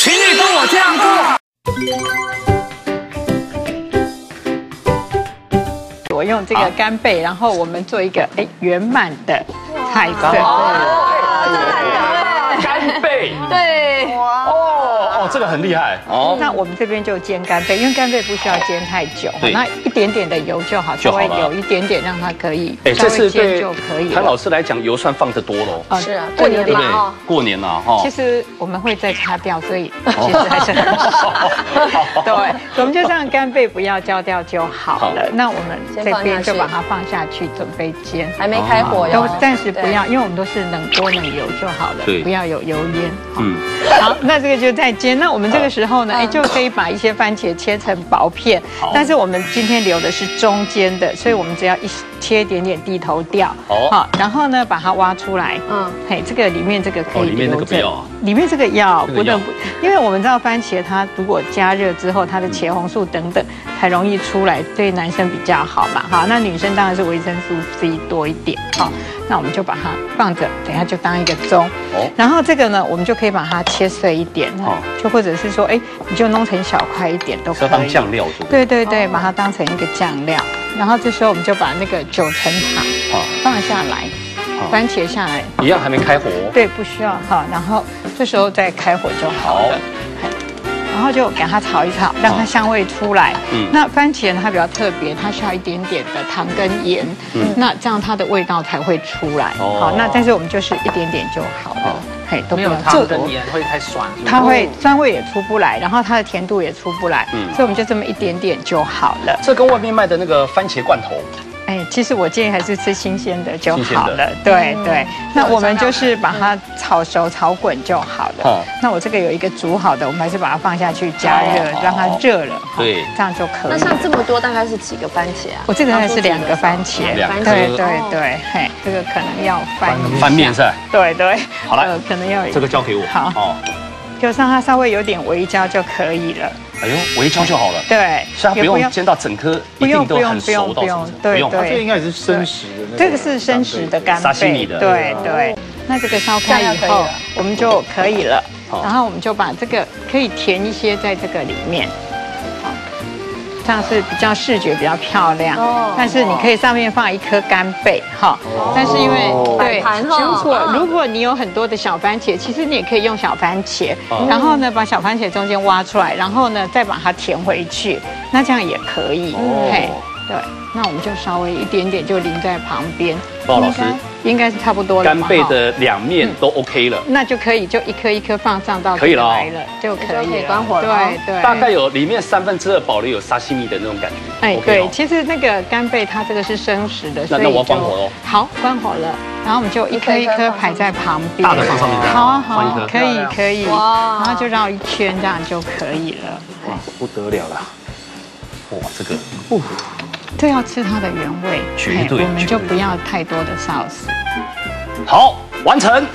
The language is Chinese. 请你跟我这样做。我用这个干贝，然后我们做一个圆满的菜色。干贝，对，哦，这个很厉害哦。那我们这边就煎干贝，因为干贝不需要煎太久，那一点点的油就好，稍微有一点点让它可以稍微煎就可以。谭老师来讲，油算放得多喽。啊，是啊，过年嘛，过年了哈。其实我们会再擦掉，所以其实还是很好。对，我们就让干贝不要焦掉就好了。那我们这边就把它放下去，准备煎。还没开火哟。暂时不要，因为我们都是冷锅冷油就好了，不要有油烟。嗯，好，那这个就再煎。 那我们这个时候呢，就可以把一些番茄切成薄片，但是我们今天留的是中间的，所以我们只要一切一点点地头掉，好，然后呢把它挖出来，嗯，嘿，这个里面这个可以留着，里面这个要不能，因为我们知道番茄它如果加热之后，它的茄红素等等才容易出来，对男生比较好嘛，好，那女生当然是维生素 C 多一点，好，那我们就把它放着，等一下就当一个粥，哦，然后这个呢，我们就可以把它切碎一点，哦。 或者是说，哎，你就弄成小块一点都可以。当酱料做。对对对，把它当成一个酱料。然后这时候我们就把那个九层塔放下来，番茄下来。一样还没开火。对，不需要哈。然后这时候再开火就好了。然后就给它炒一炒，让它香味出来。那番茄它比较特别，它需要一点点的糖跟盐。那这样它的味道才会出来。好，那但是我们就是一点点就好了。 都没有糖跟盐会太酸，它会酸味也出不来，然后它的甜度也出不来，所以我们就这么一点点就好了。这跟外面卖的那个番茄罐头，哎，其实我建议还是吃新鲜的就好了。对对，那我们就是把它炒熟、炒滚就好了。那我这个有一个煮好的，我们还是把它放下去加热，让它热了，对，这样就可以。那像这么多大概是几个番茄啊？我这个大概是2个番茄，对对对，嘿，这个可能要翻面是吧？对对，好了，可能。 这个交给我，好哦，就让它稍微有点微焦就可以了。哎呦，微焦就好了。对，所以它不用煎到整颗，不用不用不用不用，对对，这应该也是生食的。这个是生食的干贝，对对。那这个烧开以后，我们就可以了。然后我们就把这个可以填一些在这个里面，好，这样是比较视觉比较漂亮。但是你可以上面放一颗干贝，哈。但是因为对。 如果你有很多的小番茄，其实你也可以用小番茄，然后呢把小番茄中间挖出来，然后呢再把它填回去，那这样也可以。嘿，对，那我们就稍微一点点就淋在旁边。鲍老师应该是差不多了。干贝的2面都 OK 了，那就可以就一颗一颗放上到可以了，就可以关火了。对对，大概有里面2/3保留有沙西米的那种感觉。哎，对，其实那个干贝它这个是生食的，所以就好关火了。 然后我们就一颗一颗排在旁边，大的放上面，好啊好，可以可以，然后就绕一圈，这样就可以了。哇，不得了啦！哇，这个，哦，这要吃它的原味，绝对，我们就不要太多的 sauce。好，完成。